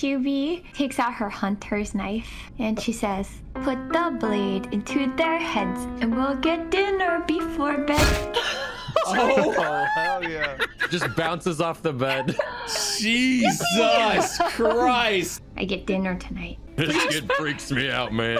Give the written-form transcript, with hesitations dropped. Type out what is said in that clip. Shubi takes out her hunter's knife and she says, "Put the blade into their heads and we'll get dinner before bed." Oh, hell yeah. Just bounces off the bed. Jesus Christ. I get dinner tonight. This kid freaks me out, man.